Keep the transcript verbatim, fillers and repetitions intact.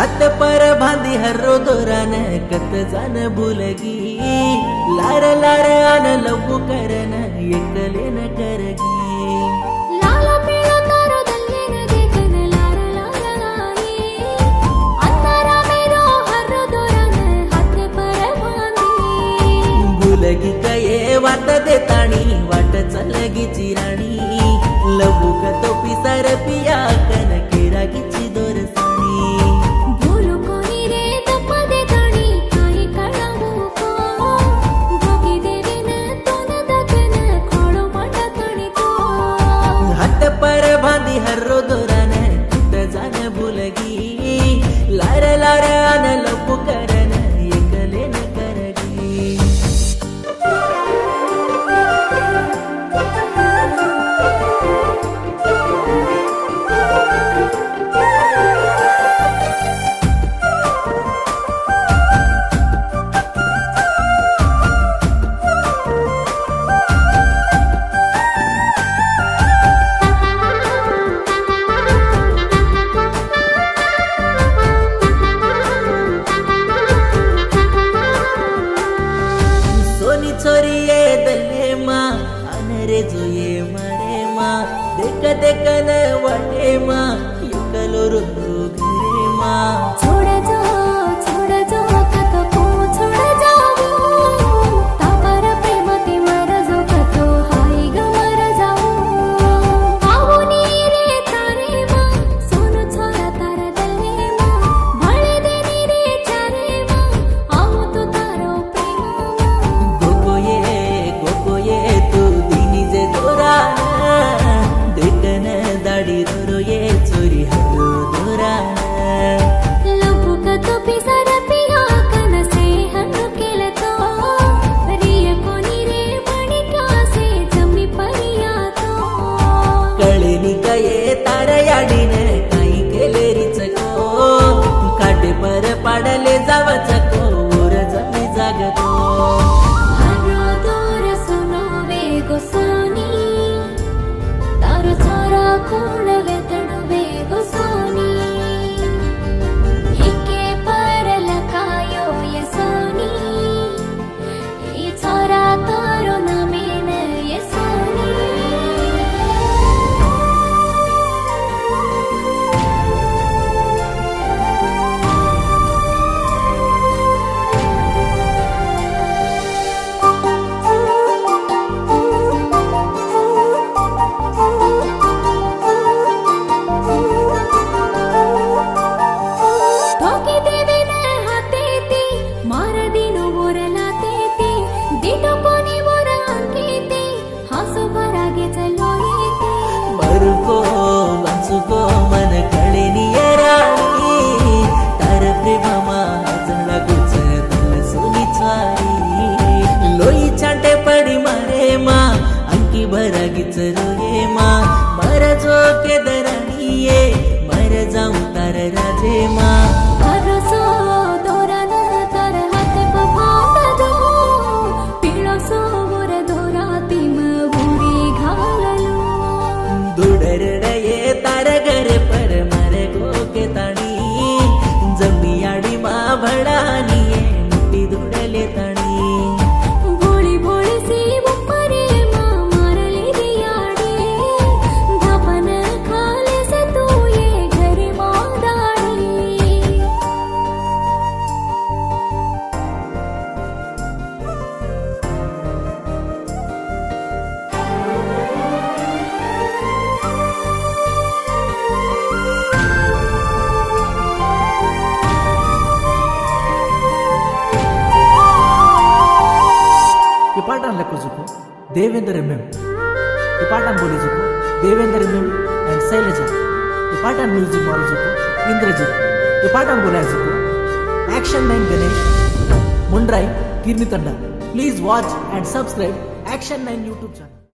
हाथ पर बांधी हर्रो दोरान कत जान भूलगी लार लार आन लव करन एकले न करगी भूलगी कये वात देतानी वाट चलगी चिराणी लव कतो पिसार पिया कन केरागीची दोरसाणी हर्रो दोरान कुत जान भूलगी लार लार आन लव करन एकले न करगी देवेंदर एम एम ये पाठान बोले चुको Devender M M and Shailaja ये पाठान म्यूजिक बोले चुको इंद्रजीत ये पाठान बोला चुको एक्शन नाइन गणेश मुंड्राई किरनीतन्ना please watch and subscribe action nine YouTube channel.